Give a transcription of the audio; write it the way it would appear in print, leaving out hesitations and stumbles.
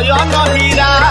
Yo no irá.